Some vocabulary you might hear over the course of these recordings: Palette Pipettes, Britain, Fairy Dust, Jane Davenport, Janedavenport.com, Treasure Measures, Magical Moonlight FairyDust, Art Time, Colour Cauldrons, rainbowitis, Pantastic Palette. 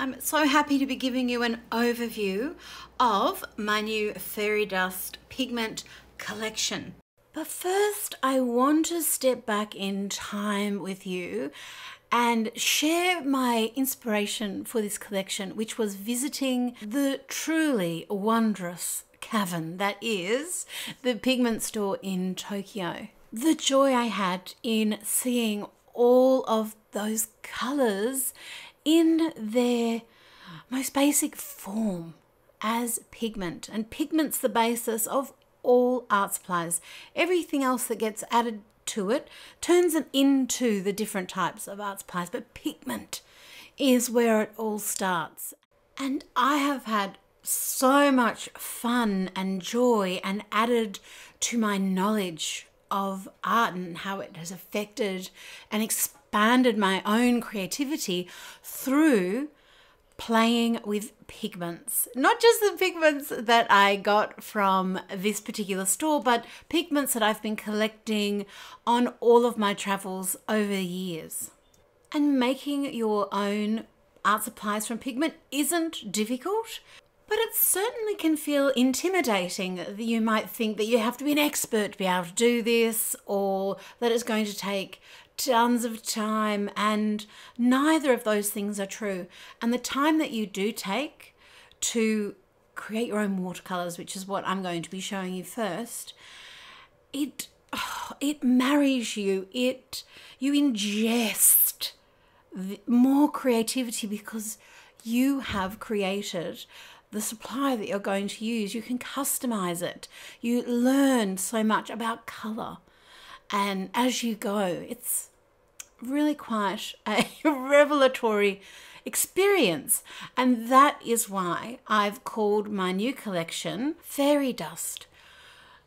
I'm so happy to be giving you an overview of my new Fairy Dust pigment collection. But first, I want to step back in time with you and share my inspiration for this collection, which was visiting the truly wondrous cavern that is the pigment store in Tokyo. The joy I had in seeing all of those colors in their most basic form as pigment, and pigment's the basis of all art supplies. Everything else that gets added to it turns them into the different types of art supplies, but pigment is where it all starts. And I have had so much fun and joy and added to my knowledge of art and how it has affected and expanded my own creativity through playing with pigments. Not just the pigments that I got from this particular store, but pigments that I've been collecting on all of my travels over the years. And making your own art supplies from pigment isn't difficult, but it certainly can feel intimidating. You might think that you have to be an expert to be able to do this, or that it's going to take tons of time, and neither of those things are true. And the time that you do take to create your own watercolors, which is what I'm going to be showing you first, it marries you. You ingest more creativity because you have created the supply that you're going to use. You can customize it. You learn so much about color, and as you go, it's really quite a revelatory experience. And that is why I've called my new collection Fairy Dust,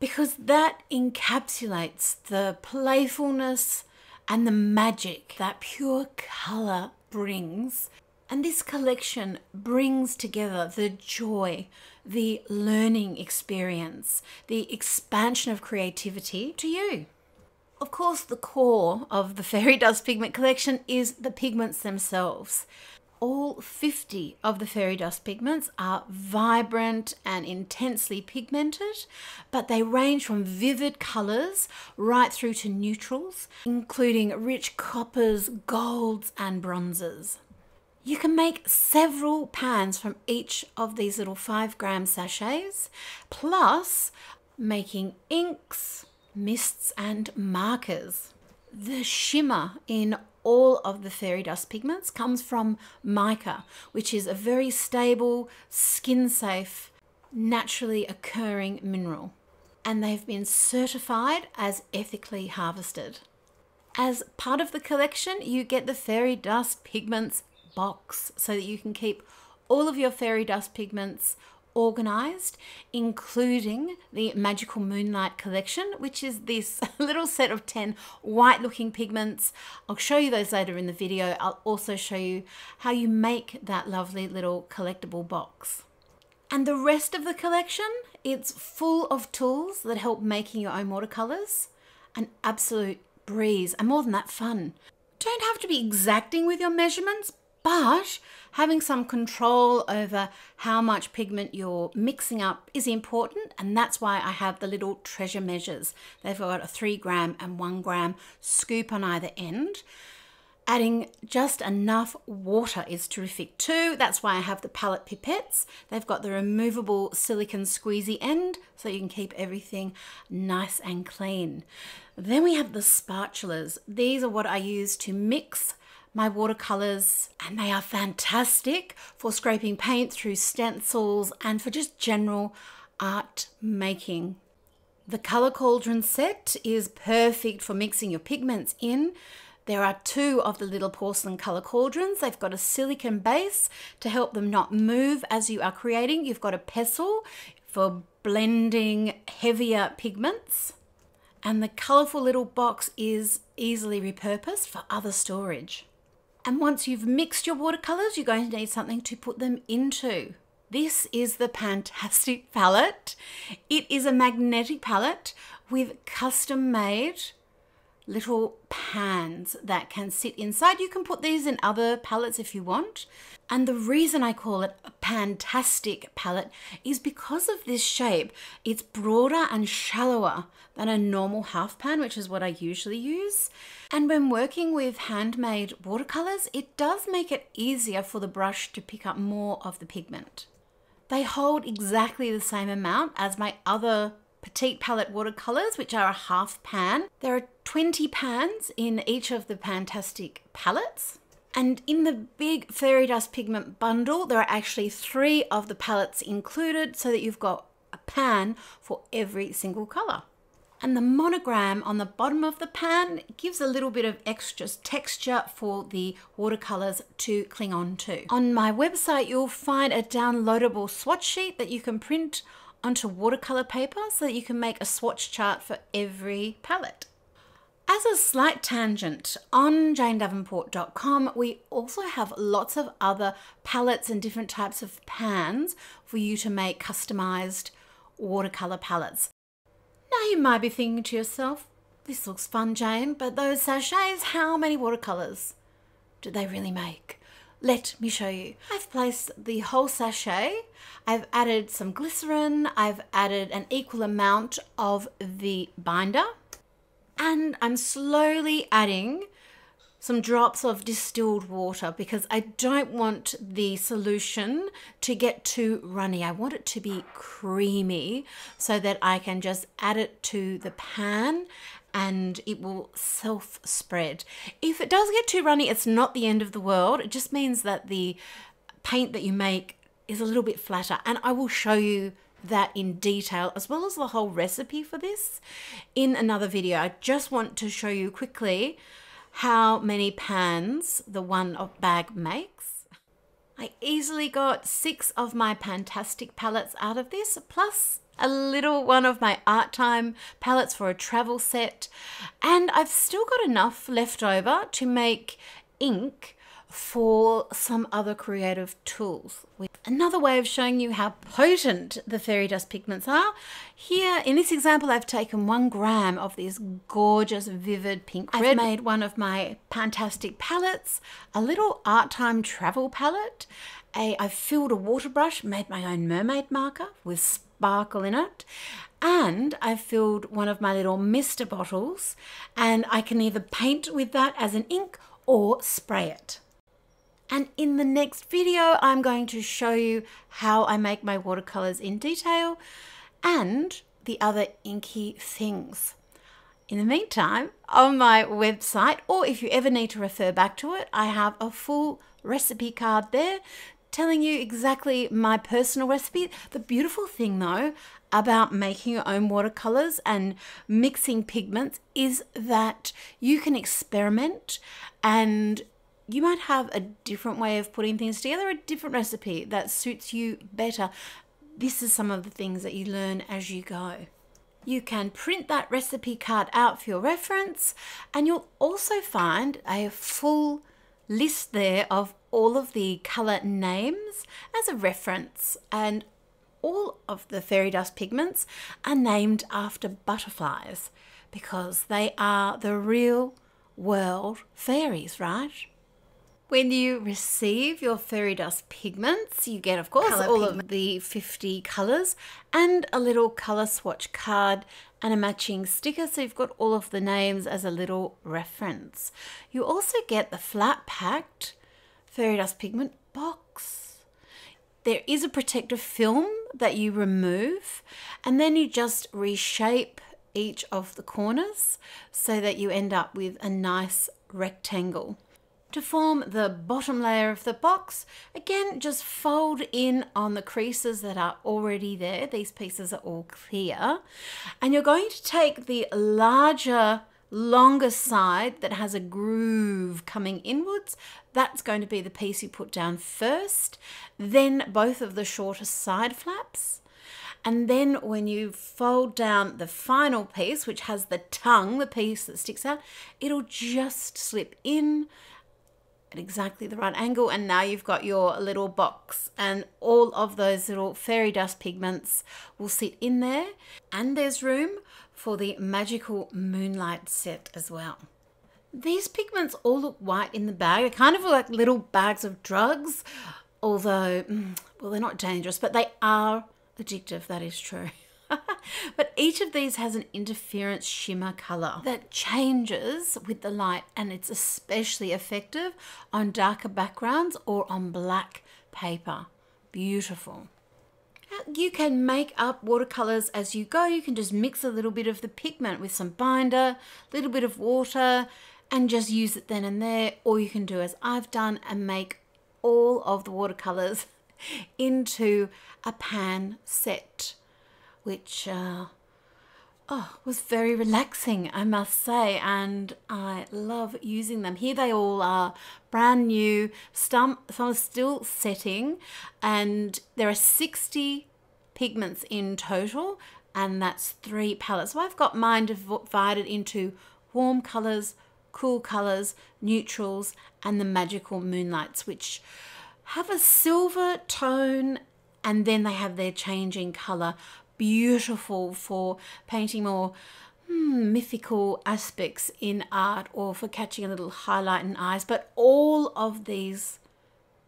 because that encapsulates the playfulness and the magic that pure color brings. And this collection brings together the joy, the learning experience, the expansion of creativity to you. Of course, the core of the Fairy Dust pigment collection is the pigments themselves. All 50 of the Fairy Dust pigments are vibrant and intensely pigmented, but they range from vivid colours right through to neutrals, including rich coppers, golds and bronzes. You can make several pans from each of these little 5-gram sachets, plus making inks, mists and markers. The shimmer in all of the Fairy Dust pigments comes from mica, which is a very stable, skin-safe, naturally occurring mineral. And they've been certified as ethically harvested. As part of the collection, you get the Fairy Dust pigments box so that you can keep all of your Fairy Dust pigments organized, including the Magical Moonlight collection, which is this little set of 10 white looking pigments. I'll show you those later in the video. I'll also show you how you make that lovely little collectible box. And the rest of the collection, it's full of tools that help making your own watercolors. An absolute breeze, and more than that, fun. Don't have to be exacting with your measurements, but having some control over how much pigment you're mixing up is important, and that's why I have the little treasure measures. They've got a 3-gram and 1-gram scoop on either end. Adding just enough water is terrific too. That's why I have the palette pipettes. They've got the removable silicone squeezy end so you can keep everything nice and clean. Then we have the spatulas. These are what I use to mix my watercolors, and they are fantastic for scraping paint through stencils and for just general art making. The Colour Cauldron set is perfect for mixing your pigments in. There are 2 of the little porcelain colour cauldrons. They've got a silicone base to help them not move as you are creating. You've got a pestle for blending heavier pigments, and the colourful little box is easily repurposed for other storage. And once you've mixed your watercolors, you're going to need something to put them into. This is the Pantastic Palette. It is a magnetic palette with custom made little pans that can sit inside. You can put these in other palettes if you want. And the reason I call it a Pantastic palette is because of this shape. It's broader and shallower than a normal half pan, which is what I usually use. And when working with handmade watercolors, it does make it easier for the brush to pick up more of the pigment. They hold exactly the same amount as my other Petite palette watercolors, which are a half pan. There are 20 pans in each of the Pantastic palettes. And in the big Fairy Dust pigment bundle, there are actually 3 of the palettes included, so that you've got a pan for every single color. And the monogram on the bottom of the pan gives a little bit of extra texture for the watercolors to cling on to. On my website, you'll find a downloadable swatch sheet that you can print onto watercolor paper so that you can make a swatch chart for every palette. As a slight tangent, on Janedavenport.com we also have lots of other palettes and different types of pans for you to make customized watercolor palettes. Now you might be thinking to yourself, this looks fun, Jane, but those sachets, how many watercolors do they really make? Let me show you. I've placed the whole sachet, I've added some glycerin, I've added an equal amount of the binder, and I'm slowly adding some drops of distilled water because I don't want the solution to get too runny. I want it to be creamy so that I can just add it to the pan and it will self-spread. If it does get too runny, it's not the end of the world. It just means that the paint that you make is a little bit flatter, and I will show you that in detail, as well as the whole recipe for this, in another video. I just want to show you quickly how many pans the one bag makes. I easily got 6 of my Pantastic palettes out of this, plus a little one of my Art Time palettes for a travel set, and I've still got enough left over to make ink for some other creative tools. Another way of showing you how potent the Fairy Dust pigments are, here in this example I've taken 1 gram of this gorgeous vivid pink red. I've made one of my Pantastic palettes, a little Art Time travel palette, I've filled a water brush, made my own mermaid marker with sparkle in it, and I've filled one of my little mister bottles, and I can either paint with that as an ink or spray it. And in the next video I'm going to show you how I make my watercolors in detail and the other inky things. In the meantime, on my website, or if you ever need to refer back to it, I have a full recipe card there telling you exactly my personal recipe. The beautiful thing though about making your own watercolors and mixing pigments is that you can experiment, and you might have a different way of putting things together, a different recipe that suits you better. This is some of the things that you learn as you go. You can print that recipe card out for your reference, and you'll also find a full list there of all of the color names as a reference, and all of the Fairy Dust pigments are named after butterflies because they are the real world fairies, right? When you receive your Fairy Dust pigments, you get, of course, all of the 50 colors and a little color swatch card and a matching sticker, so you've got all of the names as a little reference. You also get the flat packed Fairy Dust pigment box. There is a protective film that you remove, and then you just reshape each of the corners so that you end up with a nice rectangle. To form the bottom layer of the box, again, just fold in on the creases that are already there. These pieces are all clear. And you're going to take the larger, longer side that has a groove coming inwards. That's going to be the piece you put down first. Then both of the shorter side flaps. And then when you fold down the final piece, which has the tongue, the piece that sticks out, it'll just slip in at exactly the right angle, and now you've got your little box, and all of those little fairy dust pigments will sit in there, and there's room for the Magical Moonlight set as well. These pigments all look white in the bag. They're kind of like little bags of drugs, although, well, they're not dangerous, but they are addictive, that is true. But each of these has an interference shimmer color that changes with the light, and it's especially effective on darker backgrounds or on black paper. Beautiful. You can make up watercolors as you go. You can just mix a little bit of the pigment with some binder, a little bit of water, and just use it then and there. Or you can do as I've done and make all of the watercolors into a pan set, which was very relaxing, I must say, and I love using them. Here they all are brand new, some are still setting, and there are 60 pigments in total, and that's 3 palettes. So I've got mine divided into warm colors, cool colors, neutrals, and the Magical Moonlights, which have a silver tone, and then they have their changing color. Beautiful for painting more mythical aspects in art, or for catching a little highlight in eyes. But all of these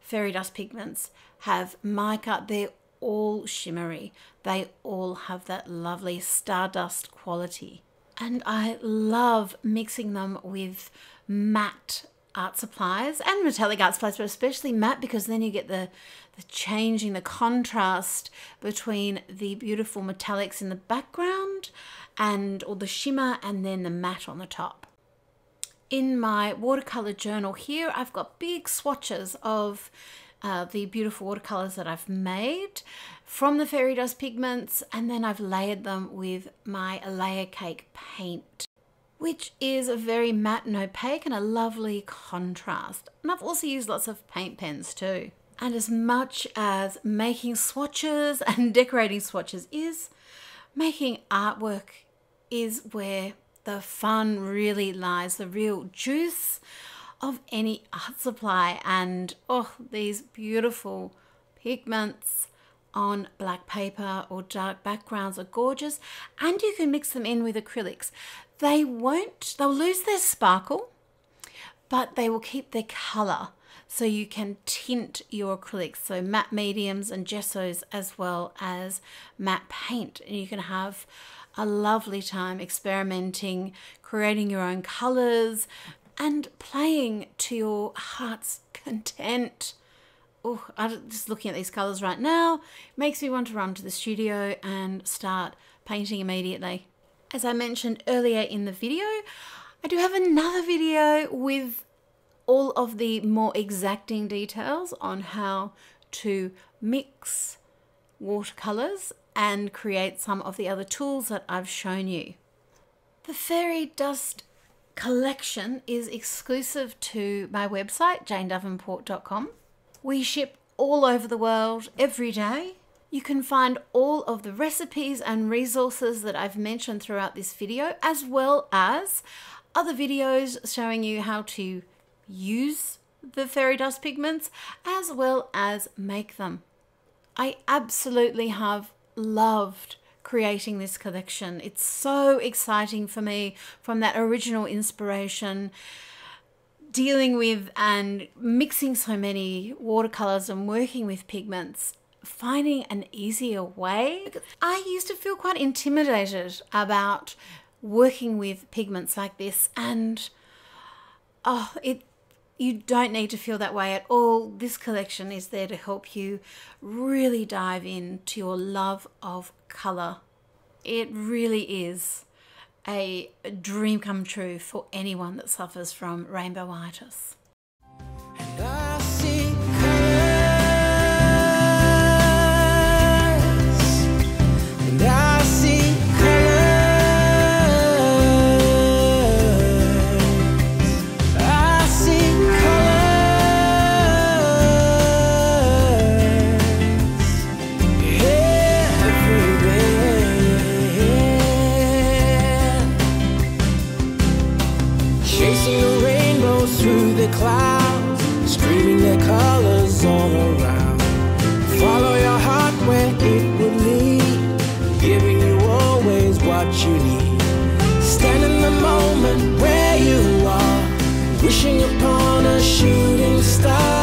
fairy dust pigments have mica. They're all shimmery. They all have that lovely stardust quality. And I love mixing them with matte art supplies and metallic art supplies, but especially matte, because then you get the changing, the contrast between the beautiful metallics in the background and all the shimmer, and then the matte on the top. In my watercolor journal here, I've got big swatches of the beautiful watercolors that I've made from the fairy dust pigments, and then I've layered them with my layer cake paint, which is a very matte and opaque and a lovely contrast. And I've also used lots of paint pens too. And as much as making swatches and decorating swatches is, making artwork is where the fun really lies, the real juice of any art supply. And oh, these beautiful pigments on black paper or dark backgrounds are gorgeous, and you can mix them in with acrylics. They'll lose their sparkle, but they will keep their color, so you can tint your acrylics, so matte mediums and gessos as well as matte paint, and you can have a lovely time experimenting, creating your own colors and playing to your heart's content. Oh, I'm just looking at these colors right now. It makes me want to run to the studio and start painting immediately. As I mentioned earlier in the video, I do have another video with all of the more exacting details on how to mix watercolors and create some of the other tools that I've shown you. The Fairy Dust collection is exclusive to my website, Janedavenport.com. We ship all over the world every day. You can find all of the recipes and resources that I've mentioned throughout this video, as well as other videos showing you how to use the fairy dust pigments, as well as make them. I absolutely have loved creating this collection. It's so exciting for me, from that original inspiration, dealing with and mixing so many watercolors and working with pigments, finding an easier way. I used to feel quite intimidated about working with pigments like this, and you don't need to feel that way at all. This collection is there to help you really dive into your love of color. It really is a dream come true for anyone that suffers from rainbowitis. And I see colors, and I see colors, I see colors every day. Chasing the rainbows through the clouds. colors all around. Follow your heart where it will lead, giving you always what you need. Stand in the moment where you are, wishing upon a shooting star.